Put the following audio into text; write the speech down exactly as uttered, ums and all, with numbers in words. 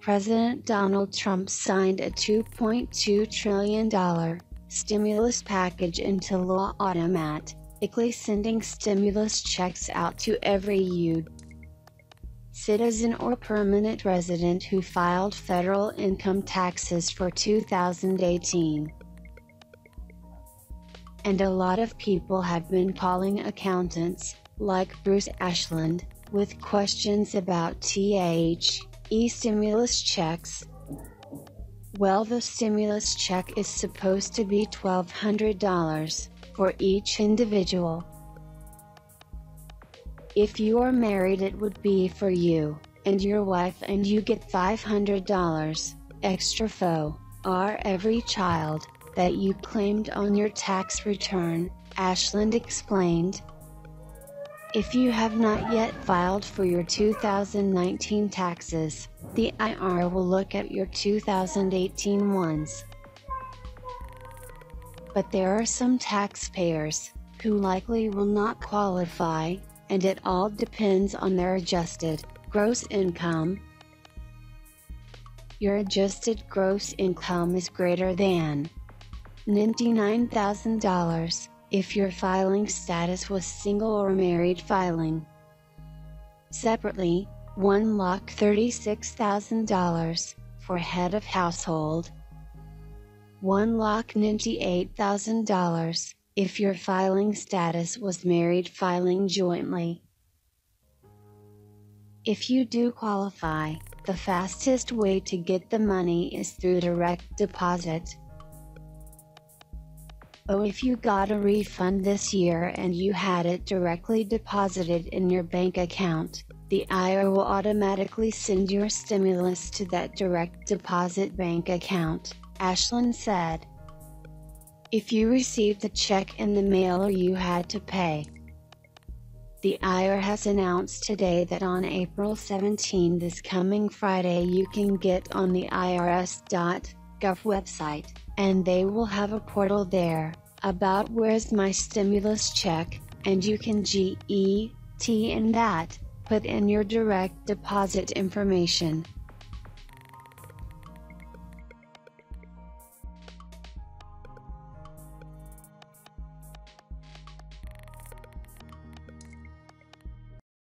President Donald Trump signed a two point two trillion dollars stimulus package into law automatically sending stimulus checks out to every U S citizen or permanent resident who filed federal income taxes for two thousand eighteen. And a lot of people have been calling accountants, like Bruce Ashland, with questions about T H E-Stimulus Checks. Well, the stimulus check is supposed to be twelve hundred dollars for each individual. If you are married, it would be for you and your wife, and you get five hundred dollars extra for every child that you claimed on your tax return, Ashland explained. If you have not yet filed for your two thousand nineteen taxes, the I R S will look at your two thousand eighteen ones. But there are some taxpayers who likely will not qualify, and it all depends on their adjusted gross income. Your adjusted gross income is greater than ninety-nine thousand dollars if your filing status was single or married filing. Separately, one lakh thirty-six thousand dollars for head of household, one lakh ninety-eight thousand dollars if your filing status was married filing jointly. If you do qualify, the fastest way to get the money is through direct deposit. Oh, if you got a refund this year and you had it directly deposited in your bank account, the I R S will automatically send your stimulus to that direct deposit bank account, Ashland said. If you received a check in the mail or you had to pay. The I R S has announced today that on April seventeenth, this coming Friday, you can get on the I R S dot gov website, and they will have a portal there, about where's my stimulus check, and you can get in that, put in your direct deposit information.